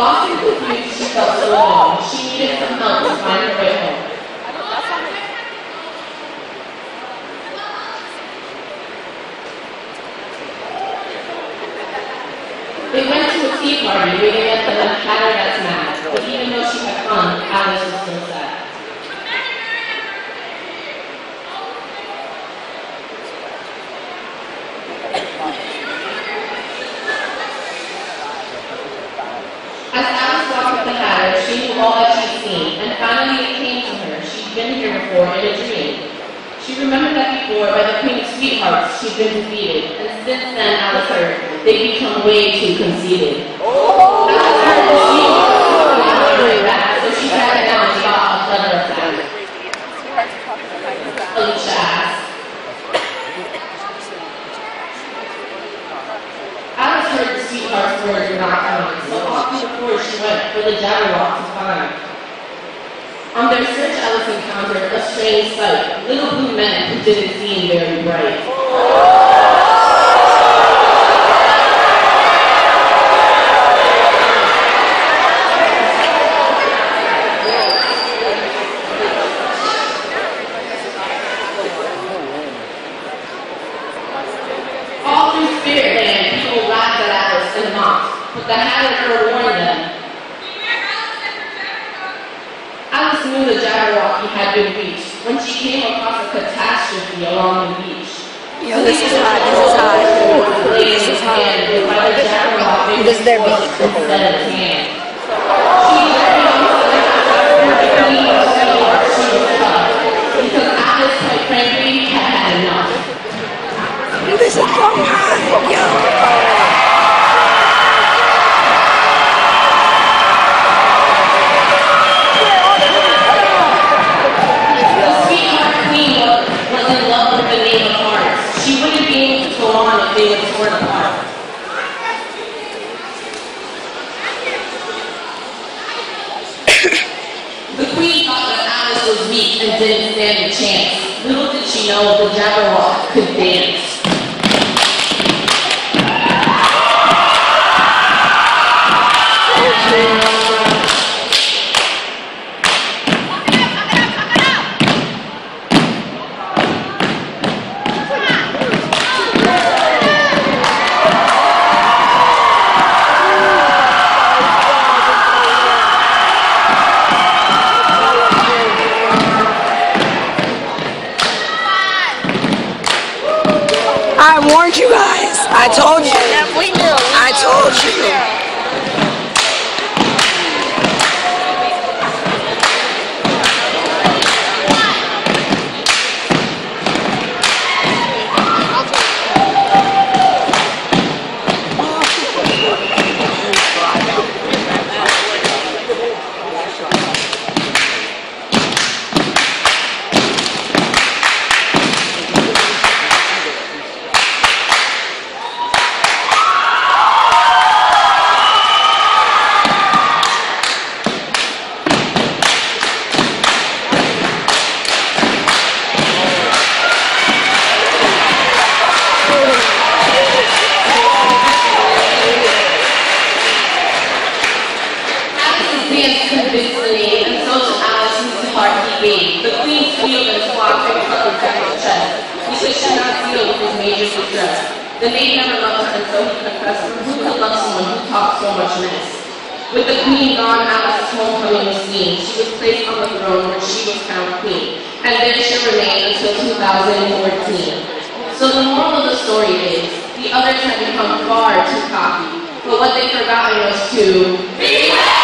Walking with you, she felt so alone. She needed some help to find her way home. They went to a tea party where they met the Patterbat's mad, but even though she had fun, Alice was still sad. As Alice walked with the Hatter, she knew all that she'd seen, and finally it came to her. She'd been here before in a dream. She remembered that before, by the Queen of Sweethearts, she'd been defeated, and since then, Alice heard, they'd become way too conceited. Oh. Alice heard that she was not very bad, so she sat down and got a letter of that. Alicia asked. Alice heard the Sweetheart's words were not coming, so off to the floor she went for the Jabberwock to find. On their search, Alice encountered a strange sight, little blue men who didn't seem very bright. All through Spirit Land, people laughed at Alice and mocked, but the Hatter forewarned them. Knew the Jabberwocky had been reached when she came across a catastrophe along the beach. So this is hot, this is hot. This is their beach. Instead of tan. She because Alice, quite frankly, had had enough. This is so hot, yo. And didn't stand a chance. Little did she know the Jabberwock could dance. I warned you guys. I told you. We knew. I told you. The maid never loved her, and so he confessed, who could love someone who talked so much mess? With the Queen gone, Alice's homecoming was seen. She was placed on the throne where she was crowned Queen, and there she remained until 2014. So the moral of the story is, the others had become far too cocky, but what they forgot was to beware!